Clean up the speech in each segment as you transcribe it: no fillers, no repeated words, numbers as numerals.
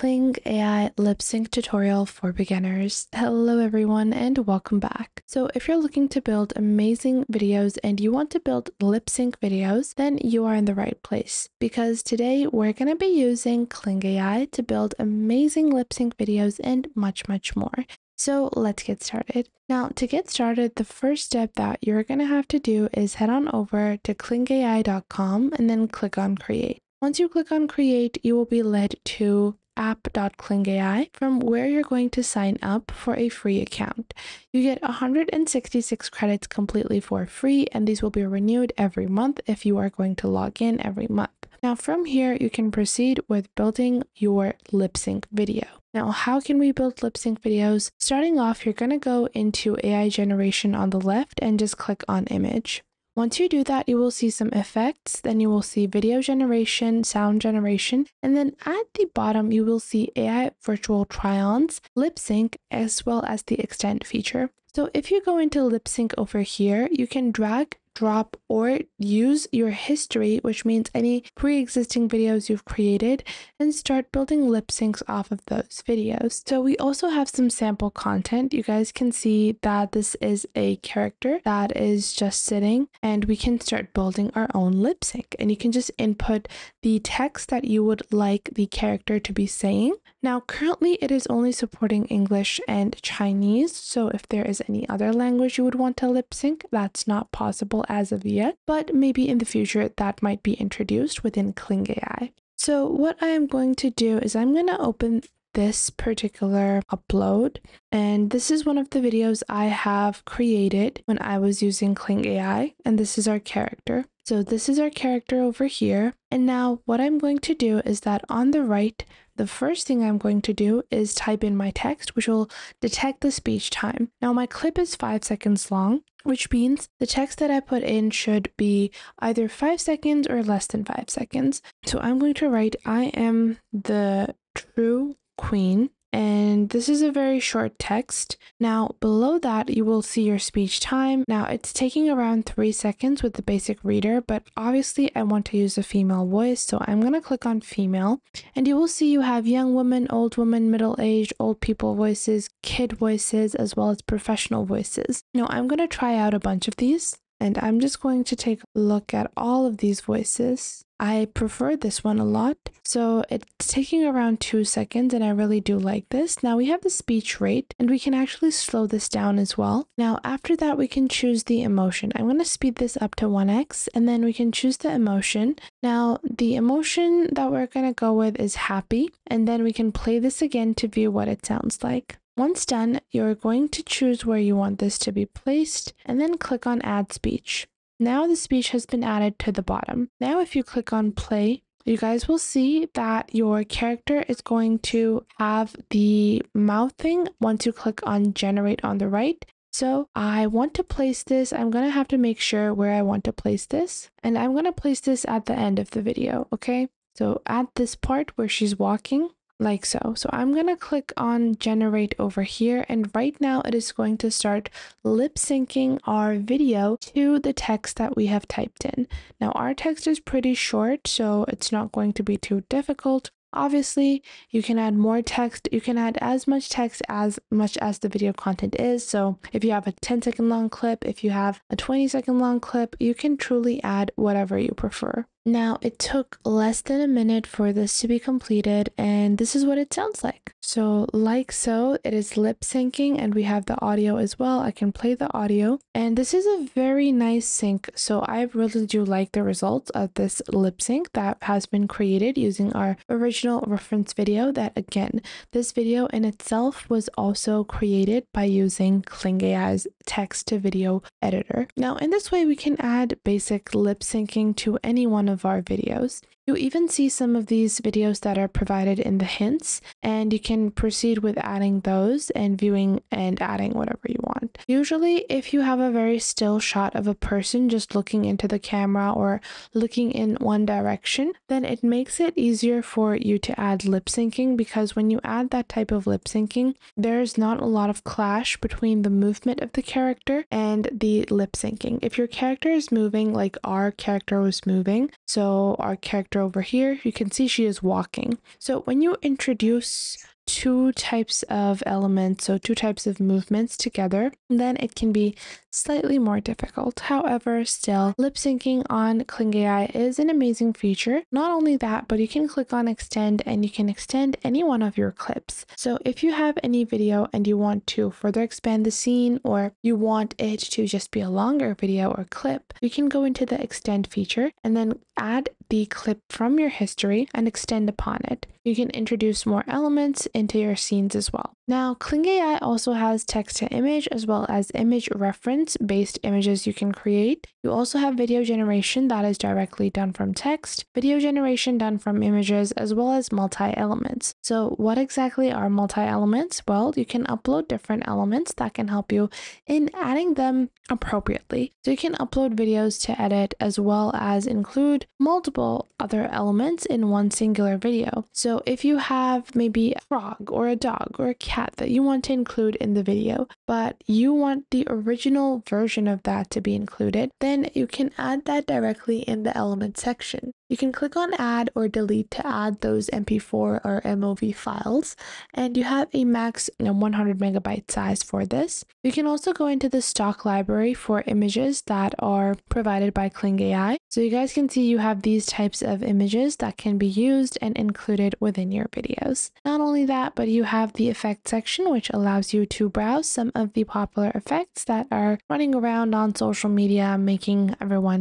Kling AI lip sync tutorial for beginners. Hello everyone and welcome back. So if you're looking to build amazing videos and you want to build lip sync videos, then you are in the right place, because today we're going to be using Kling AI to build amazing lip sync videos and much more. So let's get started. Now, to get started, the first step that you're going to have to do is head on over to klingai.com and then click on create. Once you click on create, you will be led to app.klingai, from where you're going to sign up for a free account. You get 166 credits completely for free, and these will be renewed every month if you are going to log in every month. Now from here, you can proceed with building your lip sync video. Now, how can we build lip sync videos? Starting off, you're going to go into AI generation on the left and just click on image. Once you do that, you will see some effects, then you will see video generation, sound generation, and then at the bottom, you will see AI virtual try-ons, lip sync, as well as the extend feature. So if you go into lip sync over here, you can drag, drop, or use your history, which means any pre-existing videos you've created, and start building lip syncs off of those videos. So we also have some sample content. You guys can see that this is a character that is just sitting, and we can start building our own lip sync, and you can just input the text that you would like the character to be saying. Now currently it is only supporting English and Chinese, so if there is any other language you would want to lip sync, that's not possible as of yet, but maybe in the future that might be introduced within Kling AI. So what I am going to do is I'm going to open this particular upload, and this is one of the videos I have created when I was using Kling AI, and this is our character. So this is our character over here, and now what I'm going to do is that on the right, the first thing I'm going to do is type in my text, which will detect the speech time. Now my clip is 5 seconds long, which means the text that I put in should be either 5 seconds or less than 5 seconds. So I'm going to write, I am the true queen. And this is a very short text. Now below that, you will see your speech time. Now it's taking around 3 seconds with the basic reader, but obviously I want to use a female voice. So I'm going to click on female, and you will see you have young woman, old woman, middle-aged, old people voices, kid voices, as well as professional voices. Now I'm going to try out a bunch of these, and I'm just going to take a look at all of these voices. I prefer this one a lot. So it's taking around 2 seconds, and I really do like this. Now we have the speech rate, and we can actually slow this down as well. Now after that, we can choose the emotion. I'm going to speed this up to 1x, and then we can choose the emotion. Now the emotion that we're going to go with is happy, and then we can play this again to view what it sounds like. Once done, you're going to choose where you want this to be placed, and then click on add speech. Now the speech has been added to the bottom. Now if you click on play, you guys will see that your character is going to have the mouth thing once you click on generate on the right. So I want to place this. I'm going to have to make sure where I want to place this, and I'm going to place this at the end of the video. Okay, so at this part where she's walking, like so. So I'm going to click on generate over here, and right now it is going to start lip syncing our video to the text that we have typed in. Now our text is pretty short, so it's not going to be too difficult. Obviously, you can add more text. You can add as much text as much as the video content is. So if you have a 10-second long clip, if you have a 20-second long clip, you can truly add whatever you prefer. Now it took less than a minute for this to be completed, and this is what it sounds like. So like so, it is lip syncing, and we have the audio as well. I can play the audio, and this is a very nice sync. So I really do like the results of this lip sync that has been created using our original reference video. That again, this video in itself was also created by using Kling AI's text to video editor. Now in this way, we can add basic lip syncing to any one of our videos. You even see some of these videos that are provided in the hints, and you can proceed with adding those and viewing and adding whatever you want. Usually if you have a very still shot of a person just looking into the camera or looking in one direction, then it makes it easier for you to add lip syncing, because when you add that type of lip syncing, there's not a lot of clash between the movement of the character and the lip syncing. If your character is moving like our character was moving, so our character picture over here, you can see she is walking. So when you introduce two types of elements, so two types of movements together, then it can be slightly more difficult. However, still, lip syncing on Kling AI is an amazing feature. Not only that, but you can click on extend and you can extend any one of your clips. So if you have any video and you want to further expand the scene, or you want it to just be a longer video or clip, you can go into the extend feature and then add the clip from your history and extend upon it. You can introduce more elements into your scenes as well. Now, Kling AI also has text to image as well as image reference based images you can create. You also have video generation that is directly done from text, video generation done from images, as well as multi-elements. So what exactly are multi-elements? Well, you can upload different elements that can help you in adding them appropriately. So you can upload videos to edit as well as include multiple other elements in one singular video. So if you have maybe a frog or a dog or a cat that you want to include in the video, but you want the original version of that to be included, then you can add that directly in the element section. You can click on add or delete to add those MP4 or MOV files, and you have a max 100 megabyte size for this. You can also go into the stock library for images that are provided by Kling AI. So you guys can see you have these types of images that can be used and included within your videos. Not only that, but you have the effect section, which allows you to browse some of the popular effects that are running around on social media, making everyone,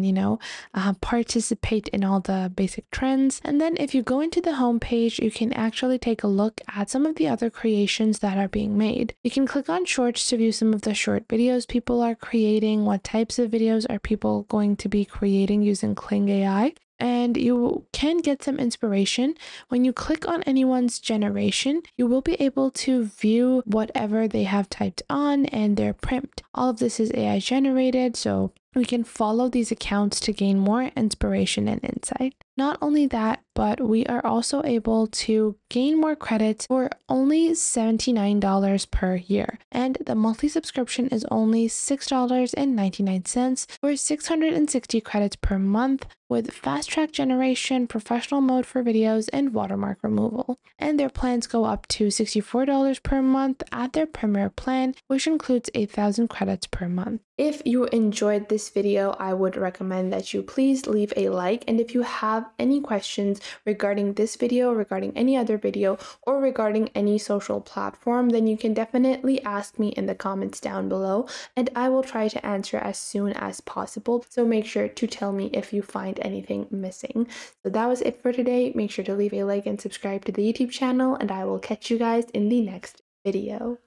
participate in all the basic trends. And then if you go into the home page, you can actually take a look at some of the other creations that are being made. You can click on shorts to view some of the short videos people are creating, what types of videos are people going to be creating using Kling AI. And you can get some inspiration. When you click on anyone's generation, you will be able to view whatever they have typed on and their prompt. All of this is AI generated, so we can follow these accounts to gain more inspiration and insight. Not only that, but we are also able to gain more credits for only $79 per year. And the monthly subscription is only $6.99 for 660 credits per month, with fast track generation, professional mode for videos, and watermark removal. And their plans go up to $64 per month at their premier plan, which includes 8,000 credits per month. If you enjoyed this video, I would recommend that you please leave a like. And if you have any questions regarding this video, regarding any other video, or regarding any social platform, then you can definitely ask me in the comments down below, and I will try to answer as soon as possible. So make sure to tell me if you find anything missing. So that was it for today. Make sure to leave a like and subscribe to the YouTube channel, and I will catch you guys in the next video.